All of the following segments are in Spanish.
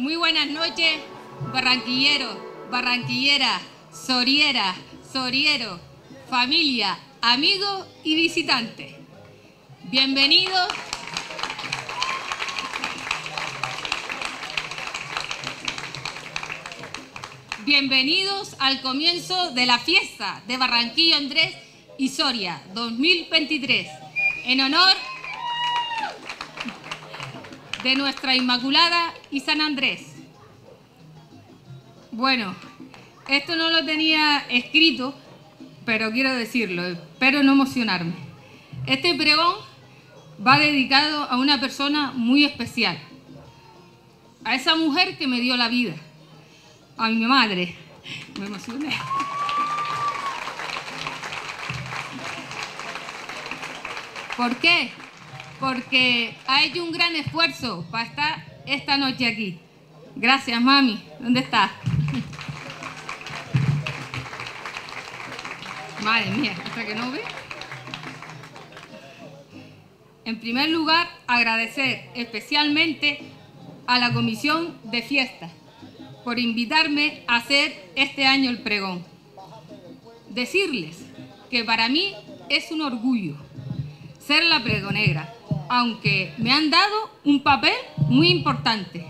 Muy buenas noches, barranquilleros, barranquilleras, sorieras, sorieros, familia, amigos y visitantes. Bienvenidos. Bienvenidos al comienzo de la fiesta de Barranquillo Andrés y Soria 2023, en honor de Nuestra Inmaculada y San Andrés. Bueno, esto no lo tenía escrito, pero quiero decirlo, espero no emocionarme. Este pregón va dedicado a una persona muy especial, a esa mujer que me dio la vida, a mi madre. Me emocioné. ¿Por qué? Porque ha hecho un gran esfuerzo para estar esta noche aquí. Gracias, mami. ¿Dónde estás? Madre mía, hasta que no ve. En primer lugar, agradecer especialmente a la Comisión de Fiestas por invitarme a hacer este año el pregón. Decirles que para mí es un orgullo ser la pregonera, aunque me han dado un papel muy importante.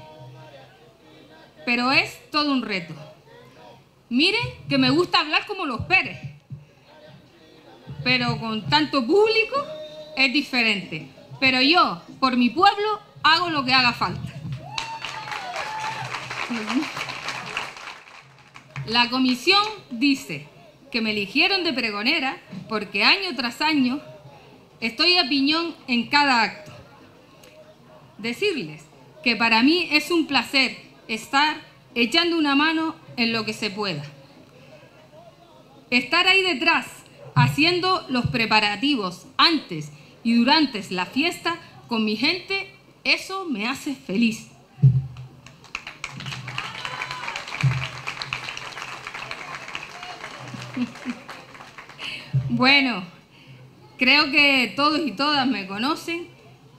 Pero es todo un reto. Miren que me gusta hablar como los Pérez, pero con tanto público es diferente. Pero yo, por mi pueblo, hago lo que haga falta. La comisión dice que me eligieron de pregonera porque año tras año estoy a piñón en cada acto. Decirles que para mí es un placer estar echando una mano en lo que se pueda. Estar ahí detrás haciendo los preparativos antes y durante la fiesta con mi gente, eso me hace feliz. Bueno, creo que todos y todas me conocen,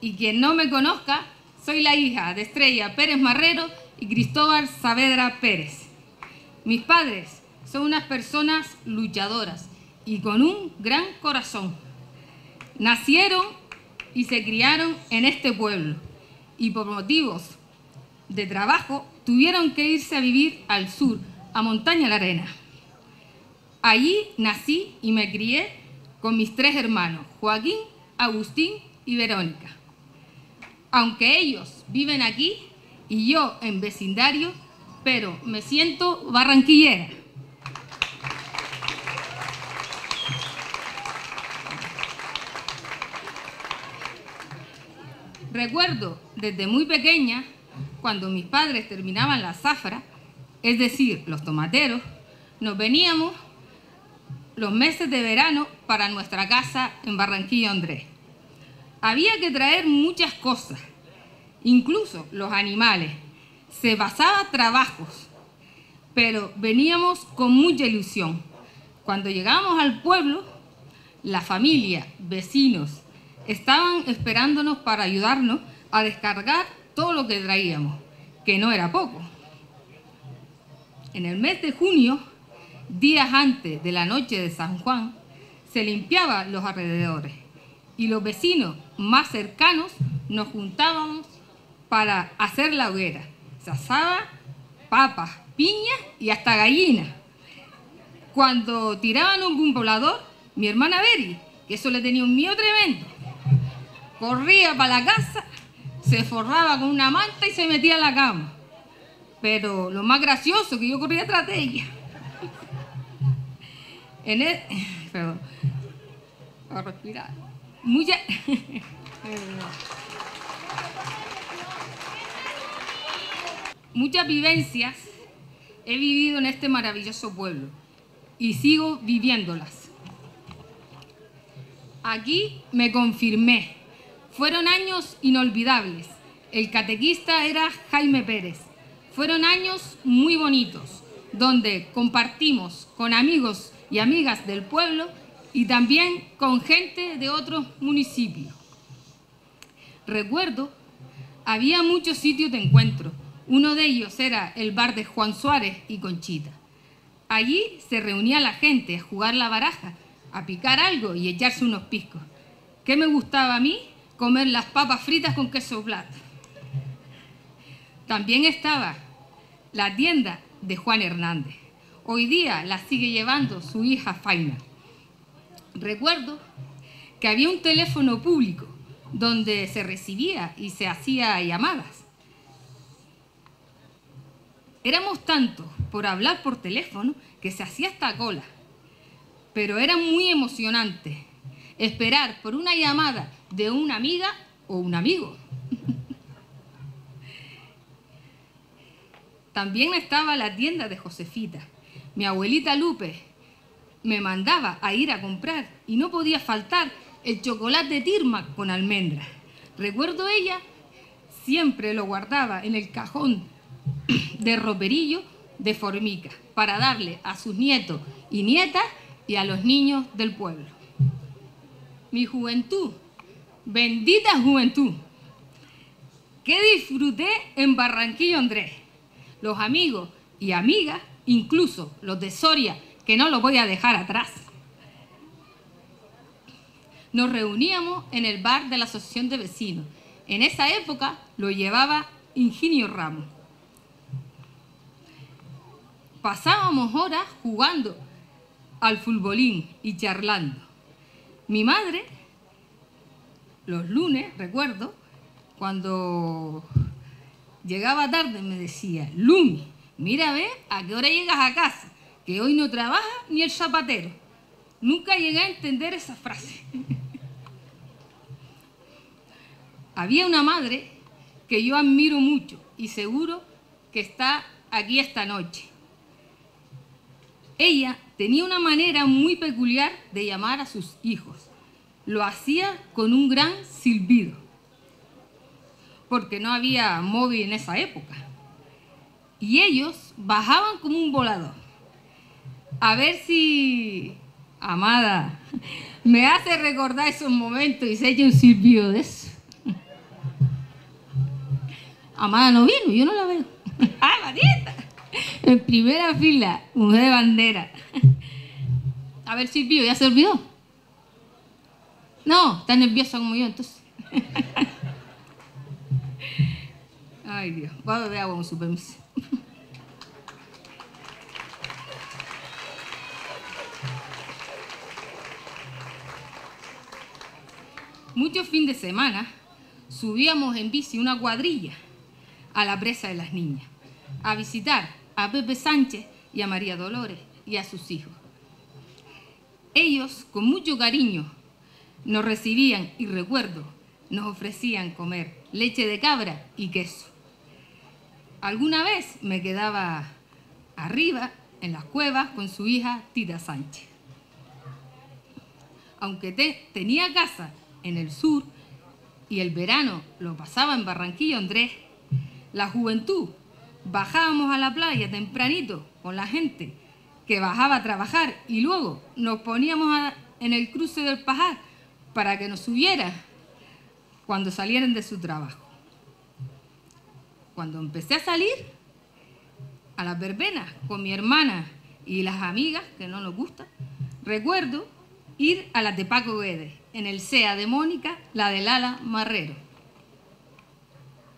y quien no me conozca, soy la hija de Estrella Pérez Marrero y Cristóbal Saavedra Pérez. Mis padres son unas personas luchadoras y con un gran corazón. Nacieron y se criaron en este pueblo y por motivos de trabajo tuvieron que irse a vivir al sur, a Montaña La Arena. Allí nací y me crié con mis tres hermanos, Joaquín, Agustín y Verónica. Aunque ellos viven aquí y yo en vecindario, pero me siento barranquillera. Recuerdo desde muy pequeña, cuando mis padres terminaban la zafra, es decir, los tomateros, nos veníamos los meses de verano para nuestra casa en Barranquillo Andrés. Había que traer muchas cosas, incluso los animales. Se pasaba trabajos, pero veníamos con mucha ilusión. Cuando llegamos al pueblo, la familia, vecinos, estaban esperándonos para ayudarnos a descargar todo lo que traíamos, que no era poco. En el mes de junio, días antes de la noche de San Juan, se limpiaban los alrededores y los vecinos más cercanos nos juntábamos para hacer la hoguera. Se asaba papas, piñas y hasta gallinas. Cuando tiraban un poblador, mi hermana Beri, que eso le tenía un miedo tremendo, corría para la casa, se forraba con una manta y se metía en la cama. Pero lo más gracioso, que yo corría tras de ella. Muchas vivencias he vivido en este maravilloso pueblo y sigo viviéndolas. Aquí me confirmé. Fueron años inolvidables. El catequista era Jaime Pérez. Fueron años muy bonitos, donde compartimos con amigos y amigas del pueblo y también con gente de otros municipios. Recuerdo, había muchos sitios de encuentro Uno de ellos era el bar de Juan Suárez y Conchita. Allí se reunía la gente a jugar la baraja, a picar algo y echarse unos piscos. ¿Qué me gustaba a mí? Comer las papas fritas con queso plata. También estaba la tienda de Juan Hernández. Hoy día la sigue llevando su hija Faina. Recuerdo que había un teléfono público donde se recibía y se hacía llamadas. Éramos tantos por hablar por teléfono que se hacía hasta cola. Pero era muy emocionante esperar por una llamada de una amiga o un amigo. También estaba la tienda de Josefita. Mi abuelita Lupe me mandaba a ir a comprar y no podía faltar el chocolate de Tirma con almendras. Recuerdo ella siempre lo guardaba en el cajón de roperillo de Formica para darle a sus nietos y nietas y a los niños del pueblo. Mi juventud, bendita juventud, que disfruté en Barranquillo Andrés. Los amigos y amigas, incluso los de Soria, que no los voy a dejar atrás. Nos reuníamos en el bar de la asociación de vecinos. En esa época lo llevaba Ingenio Ramos. Pasábamos horas jugando al futbolín y charlando. Mi madre, los lunes, recuerdo, cuando llegaba tarde me decía: Lumi, mira a ver a qué hora llegas a casa, que hoy no trabaja ni el zapatero. Nunca llegué a entender esa frase. Había una madre que yo admiro mucho y seguro que está aquí esta noche. Ella tenía una manera muy peculiar de llamar a sus hijos. Lo hacía con un gran silbido, porque no había móvil en esa época. Y ellos bajaban como un volador. A ver si Amada me hace recordar esos momentos y se echa un silbido de eso. Amada no vino, yo no la veo. ¡Ay, Marieta! En primera fila, mujer de bandera. A ver, Silvio, ¿ya se olvidó? No, está nerviosa como yo, entonces. Ay, Dios, voy a beber agua con su permiso. Muchos fines de semana subíamos en bici una cuadrilla a la presa de las niñas a visitar a Pepe Sánchez y a María Dolores y a sus hijos. Ellos, con mucho cariño, nos recibían y recuerdo, nos ofrecían comer leche de cabra y queso. Alguna vez me quedaba arriba en las cuevas con su hija Tita Sánchez. Aunque tenía casa en el sur y el verano lo pasaba en Barranquillo Andrés, la juventud bajábamos a la playa tempranito con la gente que bajaba a trabajar y luego nos poníamos en el cruce del pajar para que nos subiera cuando salieran de su trabajo. Cuando empecé a salir a las verbenas con mi hermana y las amigas que no nos gustan, recuerdo ir a las de Paco Guedes, en el CEA de Mónica, la de Lala Marrero.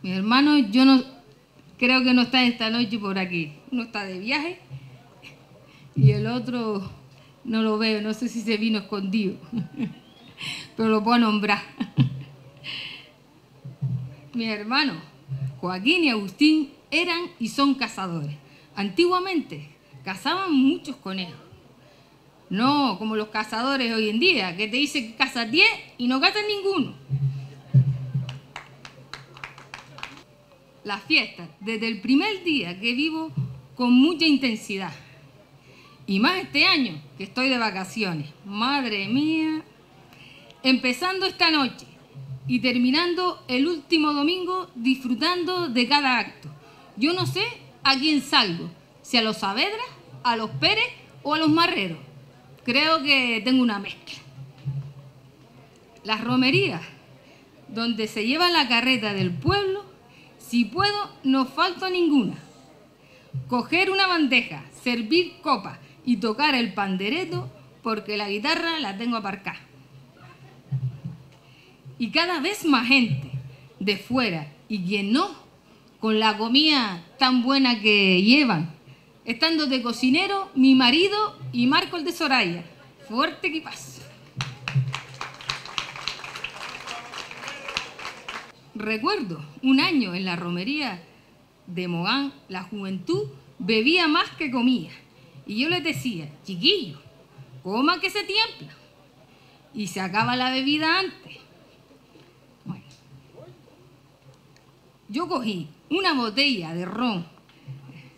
Mi hermano, yo no creo que no está esta noche por aquí. Uno está de viaje y el otro no lo veo, no sé si se vino escondido, pero lo puedo nombrar. Mis hermanos Joaquín y Agustín eran y son cazadores. Antiguamente cazaban muchos conejos. No como los cazadores hoy en día, que te dicen que cazas 10 y no cazas ninguno. Las fiestas, desde el primer día que vivo con mucha intensidad. Y más este año que estoy de vacaciones. Madre mía. Empezando esta noche y terminando el último domingo disfrutando de cada acto. Yo no sé a quién salgo, si a los Saavedra, a los Pérez o a los Marreros. Creo que tengo una mezcla. Las romerías, donde se lleva la carreta del pueblo, Si puedo, no falto ninguna. Coger una bandeja, servir copas y tocar el pandereto, porque la guitarra la tengo aparcada. Y cada vez más gente de fuera, y quien no, con la comida tan buena que llevan, estando de cocinero, mi marido y Marco el de Soraya. Fuerte equipazo. Recuerdo un año en la romería de Mogán, la juventud bebía más que comía. Y yo les decía, chiquillos, coman que se tiembla. Y se acaba la bebida antes. Bueno, yo cogí una botella de ron.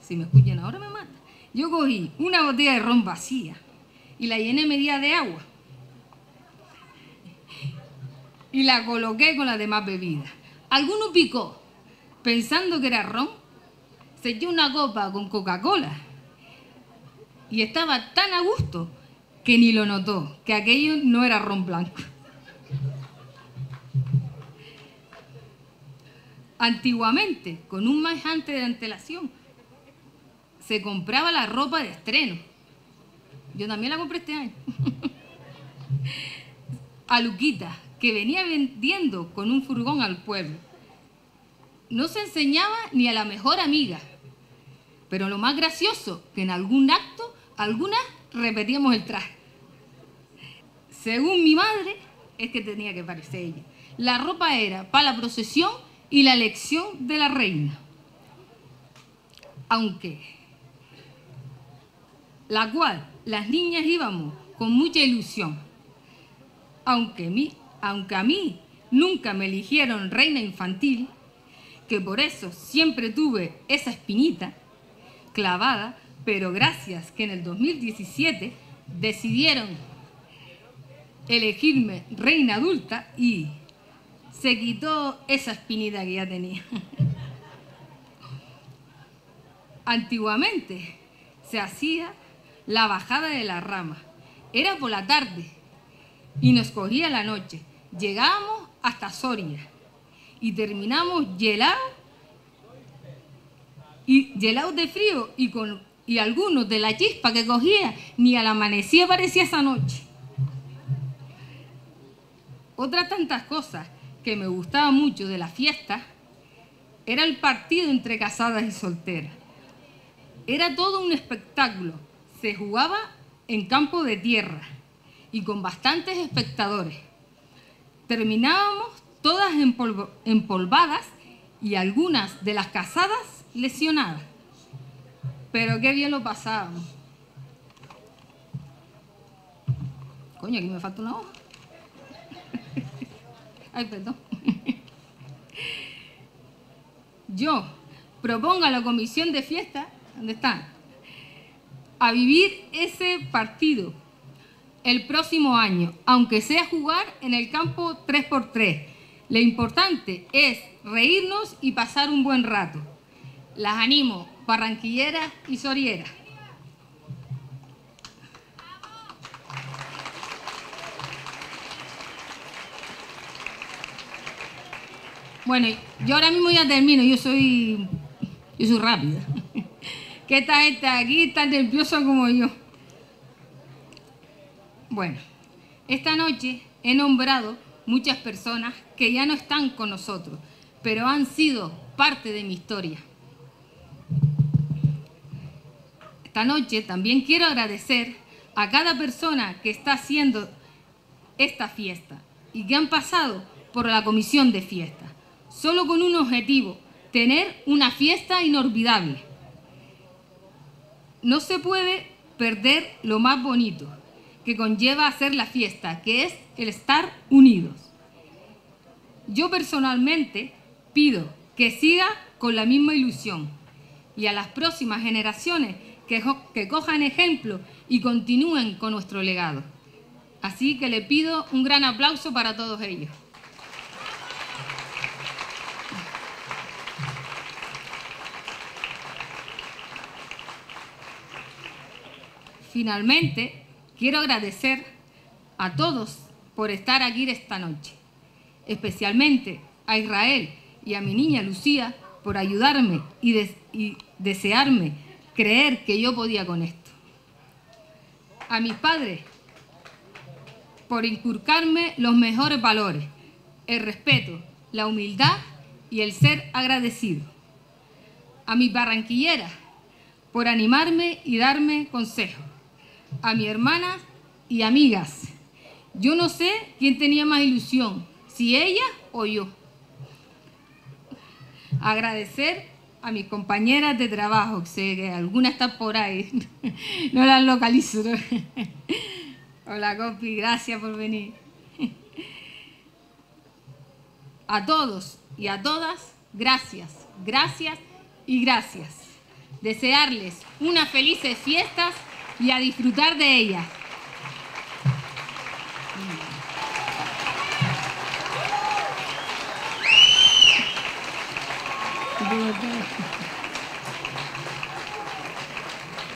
Si me escuchan ahora me matan. Yo cogí una botella de ron vacía y la llené media de agua. Y la coloqué con las demás bebidas. Alguno picó, pensando que era ron, se echó una copa con Coca-Cola y estaba tan a gusto que ni lo notó, que aquello no era ron blanco. Antiguamente, con un manjante de antelación, se compraba la ropa de estreno. Yo también la compré este año. A Luquita, que venía vendiendo con un furgón al pueblo. No se enseñaba ni a la mejor amiga, pero lo más gracioso, que en algún acto, algunas repetíamos el traje. Según mi madre, es que tenía que parecer ella. La ropa era para la procesión y la elección de la reina. Aunque, la cual las niñas íbamos con mucha ilusión. Aunque a mí nunca me eligieron reina infantil, que por eso siempre tuve esa espinita clavada, pero gracias que en el 2017 decidieron elegirme reina adulta y se quitó esa espinita que ya tenía. Antiguamente se hacía la bajada de la rama, era por la tarde y nos cogía la noche. Llegábamos hasta Soria y terminamos helados de frío y algunos de la chispa que cogía ni al amanecer parecía esa noche. Otras tantas cosas que me gustaba mucho de la fiesta era el partido entre casadas y solteras. Era todo un espectáculo, se jugaba en campo de tierra y con bastantes espectadores. Terminábamos todas empolvadas y algunas de las casadas lesionadas. Pero qué bien lo pasábamos. Coño, aquí me falta una hoja. Ay, perdón. Yo propongo a la comisión de fiesta, ¿dónde están?, a vivir ese partido el próximo año, aunque sea jugar en el campo 3×3. Lo importante es reírnos y pasar un buen rato. Las animo, barranquilleras y sorieras. Bueno, yo ahora mismo ya termino, yo soy rápida. Que esta gente aquí tan nerviosa como yo. Bueno, esta noche he nombrado muchas personas que ya no están con nosotros, pero han sido parte de mi historia. Esta noche también quiero agradecer a cada persona que está haciendo esta fiesta y que han pasado por la comisión de fiesta, solo con un objetivo, tener una fiesta inolvidable. No se puede perder lo más bonito que conlleva hacer la fiesta, que es el estar unidos. Yo personalmente pido que siga con la misma ilusión y a las próximas generaciones que cojan ejemplo y continúen con nuestro legado. Así que le pido un gran aplauso para todos ellos. Finalmente, quiero agradecer a todos por estar aquí esta noche, especialmente a Israel y a mi niña Lucía por ayudarme y desearme creer que yo podía con esto. A mis padres, por inculcarme los mejores valores, el respeto, la humildad y el ser agradecido. A mis barranquilleras, por animarme y darme consejos. A mis hermanas y amigas. Yo no sé quién tenía más ilusión, si ella o yo. Agradecer a mis compañeras de trabajo, que sé que alguna está por ahí, no las localizo. Hola, Copi, gracias por venir. A todos y a todas, gracias, gracias y gracias. Desearles unas felices fiestas y a disfrutar de ellas.